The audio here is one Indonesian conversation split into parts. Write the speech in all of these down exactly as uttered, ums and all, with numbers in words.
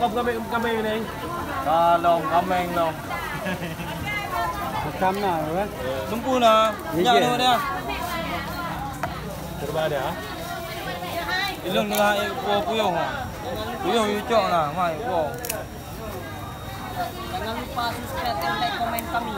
Không, có mấy, có mấy đi. Ờ, lồn, không mang luôn. một trăm nào rồi. Đúng cua nè, nhau luôn đi. Ba đẻ. Cái lông nữa hai cua cua hồng. Cua hồng chọn là ngoài cua. Jangan lupa subscribe and like comment kami.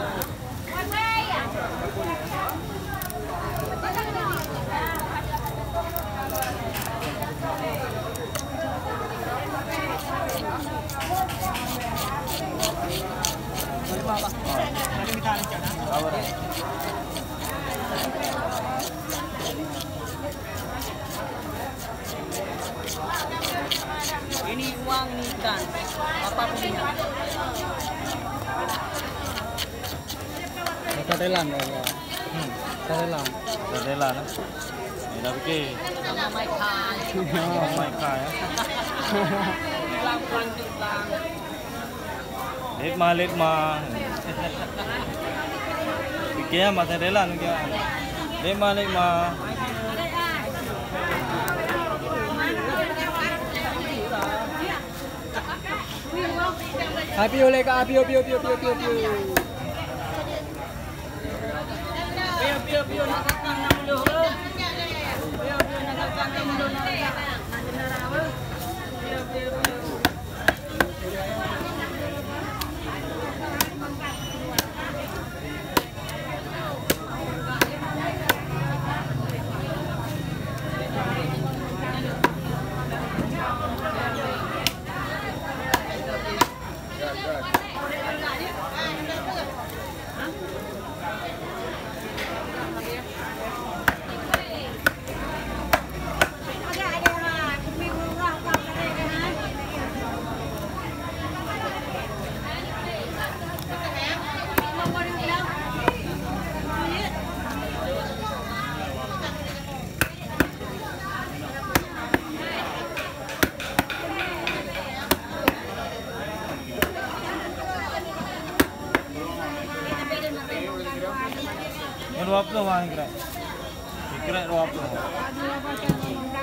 Ini uang ikan, apa punya? Ketelan ya, ketelan, ketelan. Ini tapi ke? Ramai kai, ramai kai. Langkang jengkang. Let ma, let ma. Kaya macam ketelan juga. Let ma, let ma. Happy oleh ka, happy, happy, happy, happy, happy. Biar biar nak datang nak dulu. Biar biar nak datang nak dulu nak datang nak jenarawa. Biar biar. Dua puluh orang kira, kira dua puluh.